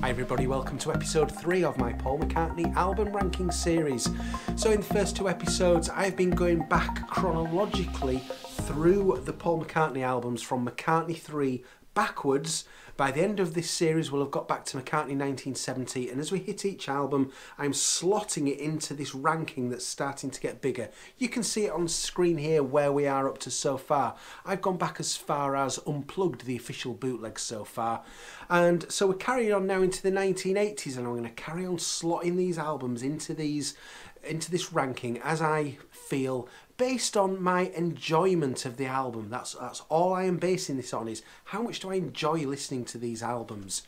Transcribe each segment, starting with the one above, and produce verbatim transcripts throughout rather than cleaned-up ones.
Hi everybody, welcome to episode three of my Paul McCartney album ranking series. So in the first two episodes I've been going back chronologically through the Paul McCartney albums from McCartney three backwards. By the end of this series we'll have got back to McCartney nineteen seventy, and as we hit each album I'm slotting it into this ranking that's starting to get bigger. You can see it on screen here where we are up to so far. I've gone back as far as Unplugged, the official bootleg, so far, and so we're carrying on now into the nineteen eighties, and I'm going to carry on slotting these albums into these into this ranking as I feel, based on my enjoyment of the album. That's, that's all I am basing this on, is how much do I enjoy listening to these albums.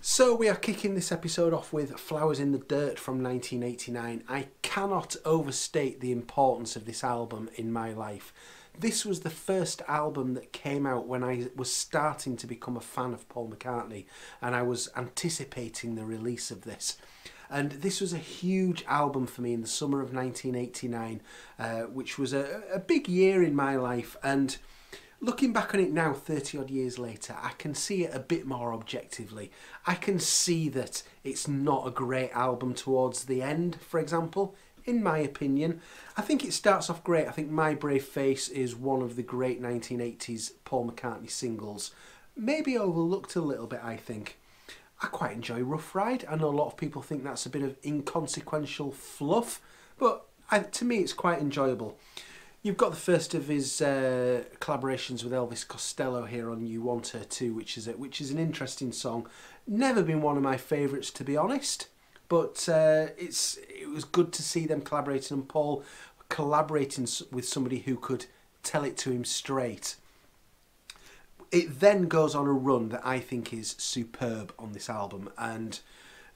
So we are kicking this episode off with Flowers in the Dirt from nineteen eighty-nine. I cannot overstate the importance of this album in my life. This was the first album that came out when I was starting to become a fan of Paul McCartney, and I was anticipating the release of this. And this was a huge album for me in the summer of nineteen eighty-nine, uh, which was a, a big year in my life. And looking back on it now, thirty odd years later, I can see it a bit more objectively. I can see that it's not a great album towards the end, for example, in my opinion. I think it starts off great. I think My Brave Face is one of the great nineteen eighties Paul McCartney singles. Maybe overlooked a little bit, I think. I quite enjoy Rough Ride. I know a lot of people think that's a bit of inconsequential fluff, but I, to me it's quite enjoyable. You've got the first of his uh, collaborations with Elvis Costello here on You Want Her Too, which is, a, which is an interesting song. Never been one of my favourites, to be honest, but uh, it's it was good to see them collaborating, and Paul collaborating with somebody who could tell it to him straight. It then goes on a run that I think is superb on this album, and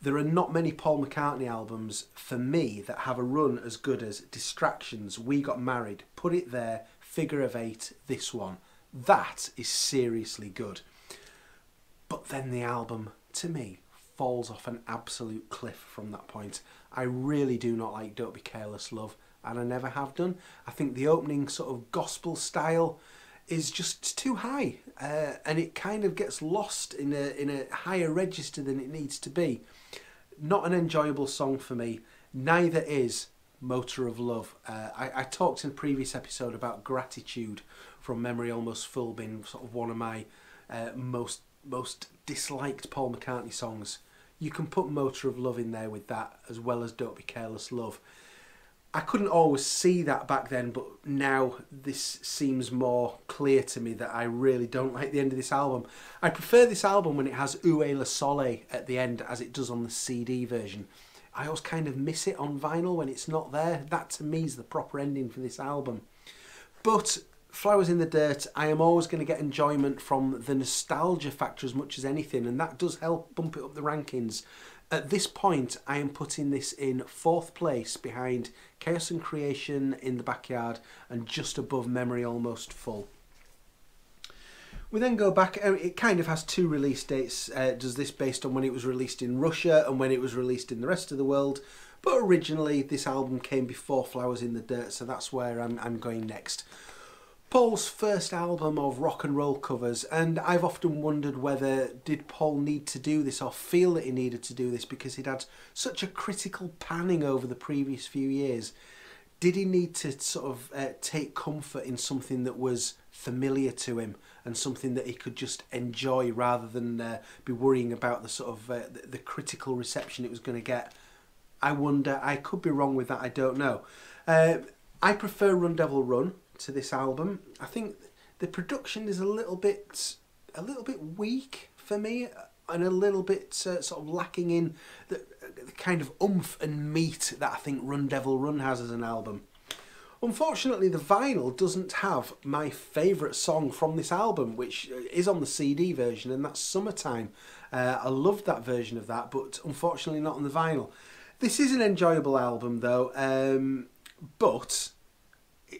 there are not many Paul McCartney albums for me that have a run as good as Distractions, We Got Married, Put It There, Figure of Eight, this one. That is seriously good. But then the album, to me, falls off an absolute cliff from that point. I really do not like Don't Be Careless Love, and I never have done. I think the opening sort of gospel style is just too high, uh, and it kind of gets lost in a, in a higher register than it needs to be. Not an enjoyable song for me. Neither is Motor of Love. Uh, I, I talked in a previous episode about Gratitude from Memory Almost Full being sort of one of my uh, most, most disliked Paul McCartney songs. You can put Motor of Love in there with that, as well as Don't Be Careless Love. I couldn't always see that back then, but now this seems more clear to me that I really don't like the end of this album. I prefer this album when it has Oué le Soleil at the end, as it does on the C D version. I always kind of miss it on vinyl when it's not there. That to me is the proper ending for this album. But Flowers in the Dirt, I am always going to get enjoyment from the nostalgia factor as much as anything, and that does help bump it up the rankings. At this point, I am putting this in fourth place behind Chaos and Creation in the Backyard and just above Memory Almost Full. We then go back. It kind of has two release dates. Uh, does this based on when it was released in Russia and when it was released in the rest of the world. But originally, this album came before Flowers in the Dirt, so that's where I'm, I'm going next. Paul's first album of rock and roll covers, and I've often wondered whether did Paul need to do this or feel that he needed to do this because he'd had such a critical panning over the previous few years. Did he need to sort of uh, take comfort in something that was familiar to him and something that he could just enjoy rather than uh, be worrying about the sort of uh, the, the critical reception it was going to get? I wonder. I could be wrong with that, I don't know. Uh, I prefer Run Devil Run to this album. I think the production is a little bit a little bit weak for me, and a little bit uh, sort of lacking in the, the kind of oomph and meat that I think Run Devil Run has as an album. Unfortunately, the vinyl doesn't have my favourite song from this album, which is on the C D version, and that's Summertime. Uh, I love that version of that, but unfortunately not on the vinyl. This is an enjoyable album though, um, but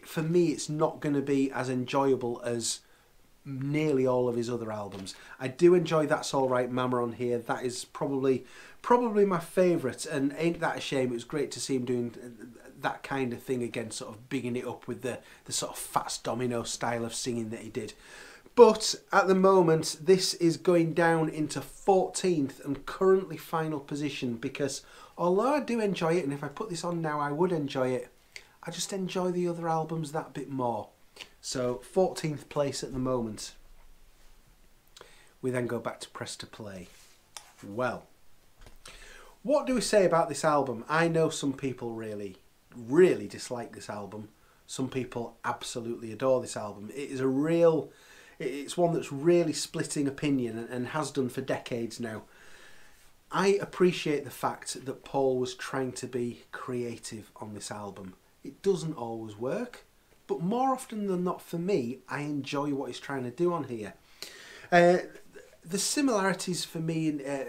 for me, it's not going to be as enjoyable as nearly all of his other albums. I do enjoy That's All Right Mama on here. That is probably probably my favourite, and ain't that a shame? It was great to see him doing that kind of thing again, sort of bigging it up with the, the sort of Fats Domino style of singing that he did. But at the moment, this is going down into fourteenth and currently final position, because although I do enjoy it, and if I put this on now, I would enjoy it, I just enjoy the other albums that bit more. So fourteenth place at the moment. We then go back to press to play. Well, what do we say about this album? I know some people really, really dislike this album. Some people absolutely adore this album. It is a real, it's one that's really splitting opinion and has done for decades now. I appreciate the fact that Paul was trying to be creative on this album. It doesn't always work, but more often than not for me, I enjoy what he's trying to do on here. Uh, the similarities for me in, uh,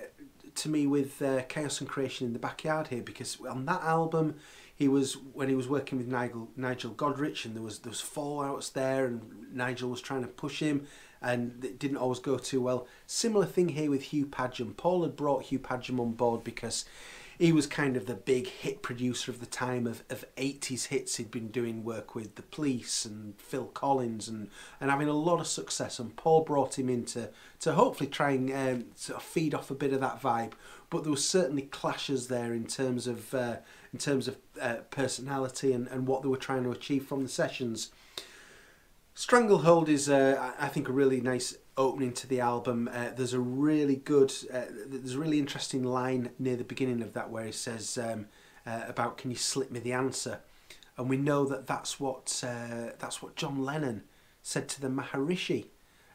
to me with uh, Chaos and Creation in the Backyard here, because on that album he was, when he was working with Nigel Nigel Godrich, and there was there was fallouts there, and Nigel was trying to push him and it didn't always go too well. Similar thing here with Hugh Padgham. Paul had brought Hugh Padgham on board because he was kind of the big hit producer of the time of, of eighties hits. He'd been doing work with The Police and Phil Collins and, and having a lot of success. And Paul brought him in to, to hopefully try and um, sort of feed off a bit of that vibe. But there was certainly clashes there in terms of uh, in terms of uh, personality and, and what they were trying to achieve from the sessions. Stranglehold is, uh, I think, a really nice opening to the album. Uh, there's a really good, uh, there's a really interesting line near the beginning of that where he says um, uh, about, can you slip me the answer? And we know that that's what, uh, that's what John Lennon said to the Maharishi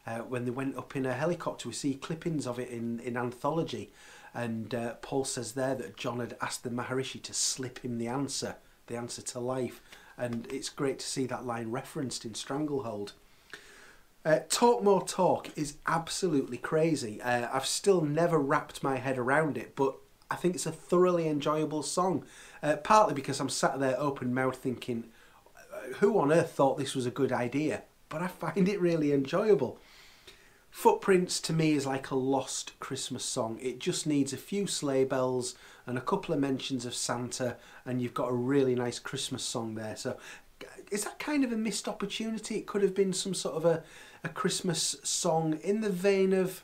uh, when they went up in a helicopter. We see clippings of it in, in Anthology, and uh, Paul says there that John had asked the Maharishi to slip him the answer, the answer to life. And it's great to see that line referenced in Stranglehold. Uh, Talk More Talk is absolutely crazy. Uh, I've still never wrapped my head around it, but I think it's a thoroughly enjoyable song. Uh, partly because I'm sat there open mouthed thinking, who on earth thought this was a good idea? But I find it really enjoyable. Footprints to me is like a lost Christmas song. It just needs a few sleigh bells and a couple of mentions of Santa, and you've got a really nice Christmas song there. So is that kind of a missed opportunity? It could have been some sort of a, a Christmas song in the vein of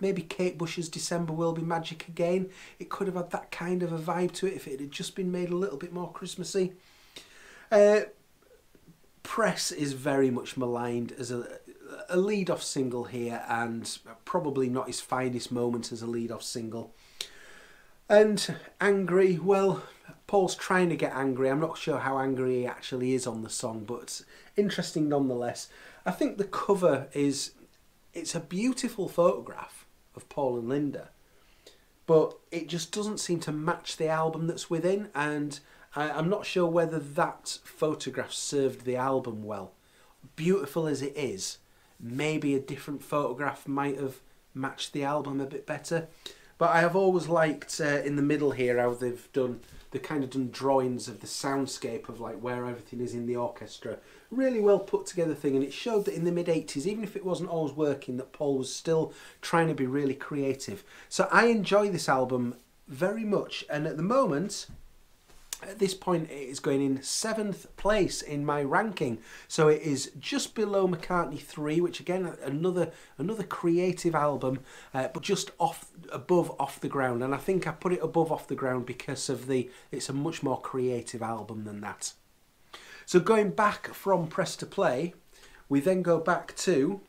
maybe Kate Bush's December Will Be Magic Again. It could have had that kind of a vibe to it if it had just been made a little bit more Christmassy. Uh, Press is very much maligned as a, a lead-off single here, and probably not his finest moment as a lead-off single. And Angry, well, Paul's trying to get angry. I'm not sure how angry he actually is on the song, but interesting nonetheless. I think the cover is, it's a beautiful photograph of Paul and Linda, but it just doesn't seem to match the album that's within, and I, I'm not sure whether that photograph served the album well. Beautiful as it is, maybe a different photograph might have matched the album a bit better. But I have always liked uh, in the middle here how they've done, they've kind of done drawings of the soundscape of like where everything is in the orchestra. Really well put together thing, and it showed that in the mid eighties, even if it wasn't always working, that Paul was still trying to be really creative. So I enjoy this album very much, and at the moment, at this point, it is going in seventh place in my ranking. So it is just below McCartney three, which again, another another creative album, uh, but just off above Off the Ground. And I think I put it above Off the Ground because of the, it's a much more creative album than that. So going back from Press to Play, we then go back to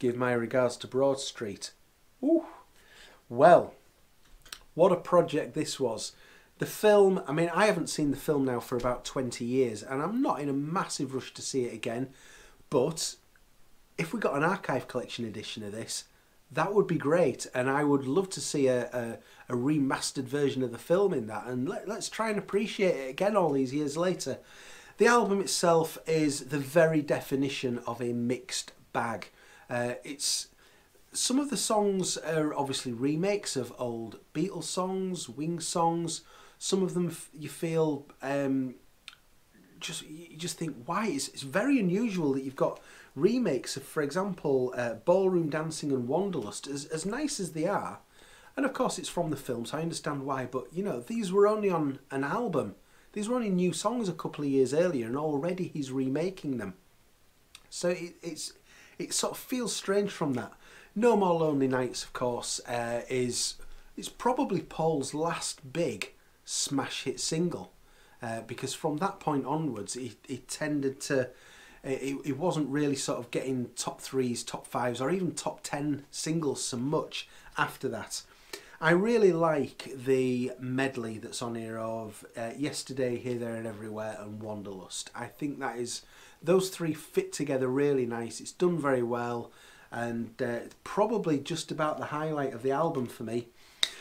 Give My Regards to Broad Street. Ooh, well, what a project this was. The film, I mean, I haven't seen the film now for about twenty years, and I'm not in a massive rush to see it again, but if we got an archive collection edition of this, that would be great, and I would love to see a, a, a remastered version of the film in that, and let, let's try and appreciate it again all these years later. The album itself is the very definition of a mixed bag. Uh, it's... Some of the songs are obviously remakes of old Beatles songs, Wings songs. Some of them you feel, um, just you just think, why? It's, it's very unusual that you've got remakes of, for example, uh, Ballroom Dancing and Wanderlust, as, as nice as they are. And of course it's from the film, so I understand why, but you know, these were only on an album. These were only new songs a couple of years earlier, and already he's remaking them. So it, it's, it sort of feels strange from that. No More Lonely Nights, of course, uh, is it's probably Paul's last big smash hit single, uh, because from that point onwards, he, he tended to, it, it wasn't really sort of getting top threes, top fives, or even top ten singles so much after that. I really like the medley that's on here of uh, Yesterday, Here, There and Everywhere and Wanderlust. I think that is, those three fit together really nice. It's done very well, and uh, probably just about the highlight of the album for me.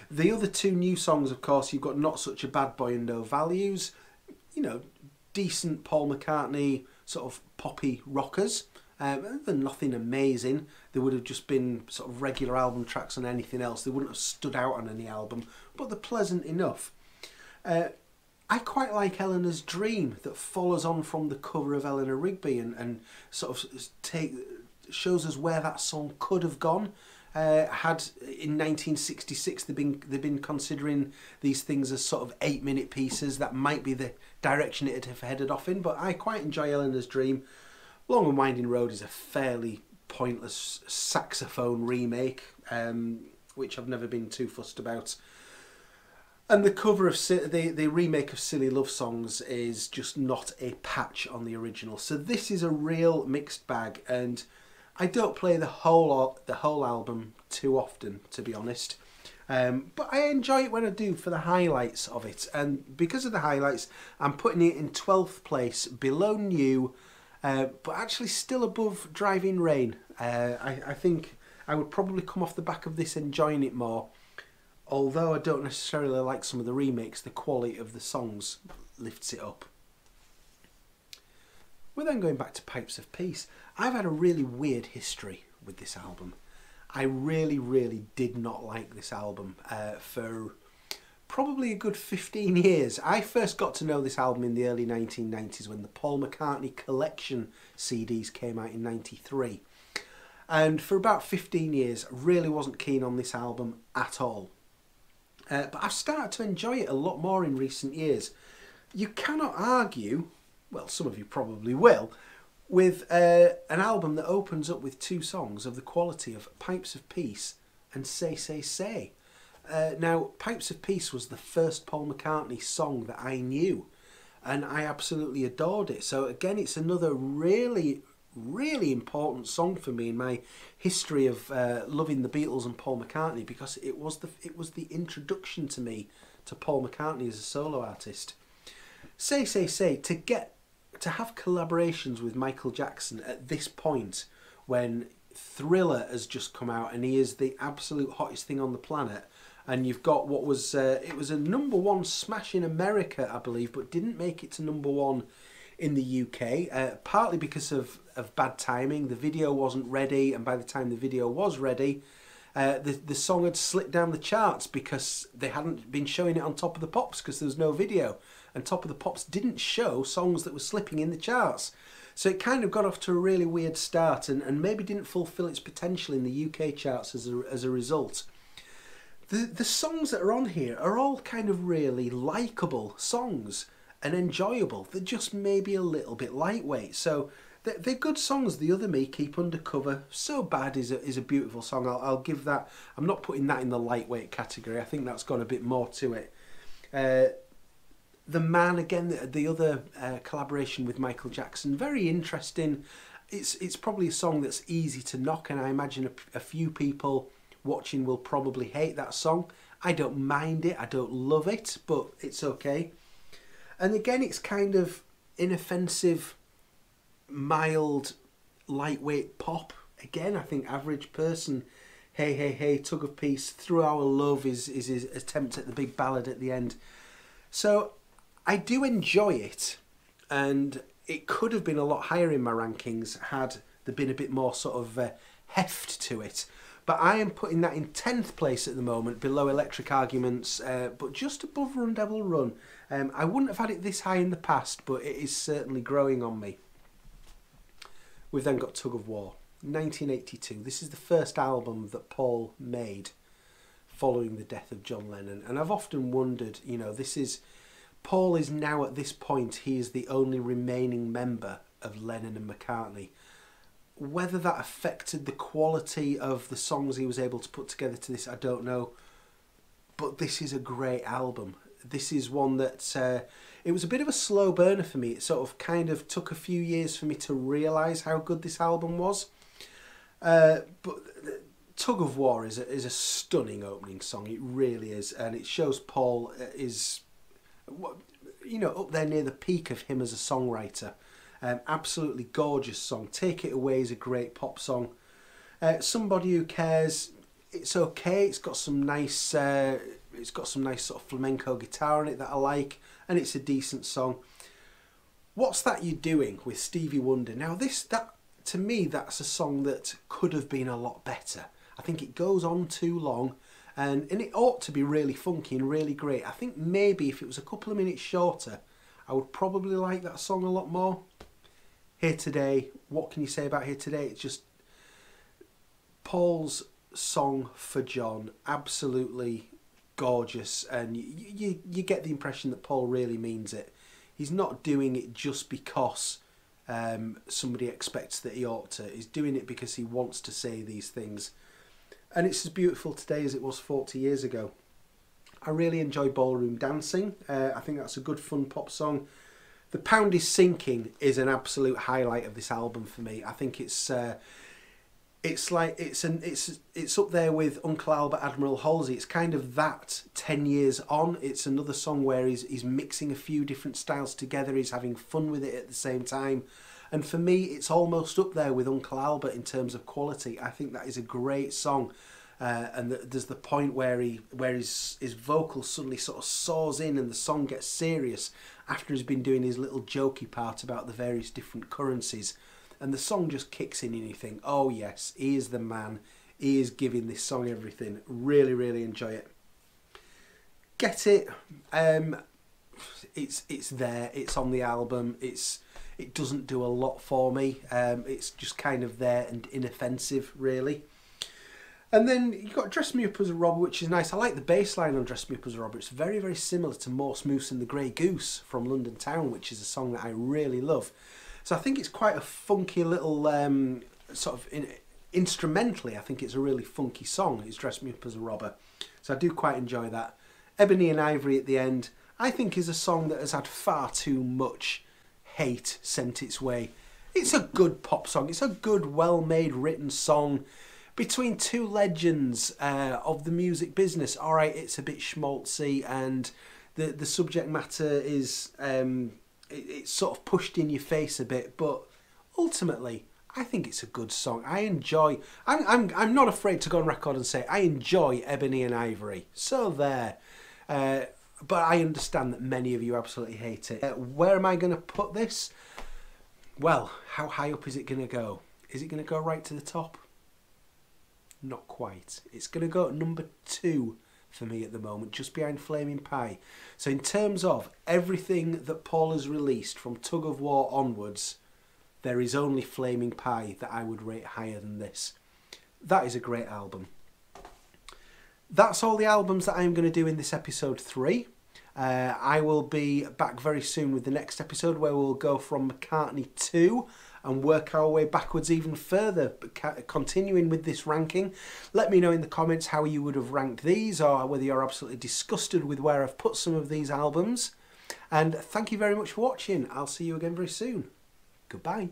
The other two new songs, of course, you've got Not Such a Bad Boy and No Values. You know, decent Paul McCartney sort of poppy rockers. Um, they're nothing amazing. They would have just been sort of regular album tracks on anything else. They wouldn't have stood out on any album, but they're pleasant enough. Uh, I quite like Eleanor's Dream, that follows on from the cover of Eleanor Rigby and, and sort of take, shows us where that song could have gone. Uh, had in nineteen sixty-six they've been they've been considering these things as sort of eight minute pieces. That might be the direction it'd have headed off in, but I quite enjoy Eleanor's Dream. Long and Winding Road is a fairly pointless saxophone remake, um, which I've never been too fussed about. And the cover of the the remake of Silly Love Songs is just not a patch on the original. So this is a real mixed bag, and I don't play the whole the whole album too often, to be honest, um, but I enjoy it when I do for the highlights of it. And because of the highlights, I'm putting it in twelfth place, below New, uh, but actually still above Driving Rain. Uh, I, I think I would probably come off the back of this enjoying it more, although I don't necessarily like some of the remakes. The quality of the songs lifts it up. We're then going back to Pipes of Peace. I've had a really weird history with this album. I really, really did not like this album uh, for probably a good fifteen years. I first got to know this album in the early nineteen nineties when the Paul McCartney Collection C Ds came out in ninety-three. And for about fifteen years, I really wasn't keen on this album at all. Uh, but I've started to enjoy it a lot more in recent years. You cannot argue, well, some of you probably will, with uh, an album that opens up with two songs of the quality of Pipes of Peace and Say Say Say. Uh, now, Pipes of Peace was the first Paul McCartney song that I knew, and I absolutely adored it. So again, it's another really, really important song for me in my history of uh, loving the Beatles and Paul McCartney, because it was the it was the introduction to me to Paul McCartney as a solo artist. Say Say Say, to get to have collaborations with Michael Jackson at this point, when Thriller has just come out and he is the absolute hottest thing on the planet, and you've got what was uh, it was a number one smash in America, I believe, but didn't make it to number one in the U K, uh, partly because of of bad timing. The video wasn't ready, and by the time the video was ready, uh, the the song had slipped down the charts because they hadn't been showing it on Top of the Pops because there was no video. And Top of the Pops didn't show songs that were slipping in the charts. So it kind of got off to a really weird start, and, and maybe didn't fulfil its potential in the U K charts as a, as a result. The, the songs that are on here are all kind of really likeable songs and enjoyable. They're just maybe a little bit lightweight. So they're, they're good songs. The Other Me, Keep Undercover, So Bad is a, is a beautiful song. I'll, I'll give that. I'm not putting that in the lightweight category. I think that's got a bit more to it. Uh, The Man, again, the, the other uh, collaboration with Michael Jackson, very interesting. It's it's probably a song that's easy to knock, and I imagine a, a few people watching will probably hate that song. I don't mind it, I don't love it, but it's okay. And again, it's kind of inoffensive, mild, lightweight pop. Again, I think average person. Hey, Hey, Hey, Tug of Peace, Through Our Love is, is his attempt at the big ballad at the end. So I do enjoy it, and it could have been a lot higher in my rankings had there been a bit more sort of uh, heft to it. But I am putting that in tenth place at the moment, below Electric Arguments, uh, but just above Run Devil Run. Um, I wouldn't have had it this high in the past, but it is certainly growing on me. We've then got Tug of War, nineteen eighty-two. This is the first album that Paul made following the death of John Lennon. And I've often wondered, you know, this is... Paul is now at this point, he is the only remaining member of Lennon and McCartney. Whether that affected the quality of the songs he was able to put together to this, I don't know. But this is a great album. This is one that, uh, it was a bit of a slow burner for me. It sort of kind of took a few years for me to realise how good this album was. Uh, but Tug of War is a, is a stunning opening song. It really is. And it shows Paul is, you know, up there near the peak of him as a songwriter. Um, absolutely gorgeous song. Take It Away is a great pop song. Uh, Somebody Who Cares, it's okay. It's got some nice... Uh, It's got some nice sort of flamenco guitar in it that I like, and it's a decent song. What's That You're Doing with Stevie Wonder. Now this, that to me, that's a song that could have been a lot better. I think it goes on too long, and, and it ought to be really funky and really great. I think maybe if it was a couple of minutes shorter, I would probably like that song a lot more. Here Today, what can you say about Here Today? It's just Paul's song for John, absolutely gorgeous, and you, you you get the impression that Paul really means it. He's not doing it just because um, somebody expects that he ought to. He's doing it because he wants to say these things, and it's as beautiful today as it was forty years ago. I really enjoy Ballroom Dancing. Uh, I think that's a good fun pop song. The Pound Is Sinking is an absolute highlight of this album for me. I think it's uh, It's like it's an it's it's up there with Uncle Albert, Admiral Halsey. It's kind of that ten years on. It's another song where he's he's mixing a few different styles together. He's having fun with it at the same time, and for me, it's almost up there with Uncle Albert in terms of quality. I think that is a great song, uh, and the, there's the point where he where his his vocal suddenly sort of soars in, and the song gets serious after he's been doing his little jokey part about the various different currencies. And the song just kicks in and you think, oh yes, he is the man. He is giving this song everything. Really, really enjoy it. Get It. Um, it's it's there. It's on the album. It's it doesn't do a lot for me. Um, it's just kind of there and inoffensive, really. And then you've got Dress Me Up As A Robber, which is nice. I like the bass line on Dress Me Up As A Robber. It's very, very similar to Morse Moose and the Grey Goose from London Town, which is a song that I really love. So I think it's quite a funky little, um, sort of, in, instrumentally, I think it's a really funky song. It's Dressed Me Up As A Robber. So I do quite enjoy that. Ebony and Ivory at the end, I think, is a song that has had far too much hate sent its way. It's a good pop song. It's a good, well-made, written song between two legends uh, of the music business. All right, it's a bit schmaltzy, and the, the subject matter is... Um, it's sort of pushed in your face a bit, but ultimately I think it's a good song. I enjoy, I'm, I'm, I'm not afraid to go on record and say I enjoy Ebony and Ivory, so there. Uh, but I understand that many of you absolutely hate it. Uh, where am I going to put this? Well, how high up is it going to go? Is it going to go right to the top? Not quite. It's going to go at number two for me at the moment, just behind Flaming Pie. So in terms of everything that Paul has released from Tug of War onwards, there is only Flaming Pie that I would rate higher than this. That is a great album. That's all the albums that I'm going to do in this episode three. Uh, I will be back very soon with the next episode where we'll go from McCartney two and work our way backwards even further, continuing with this ranking. Let me know in the comments how you would have ranked these, or whether you're absolutely disgusted with where I've put some of these albums. And thank you very much for watching. I'll see you again very soon. Goodbye.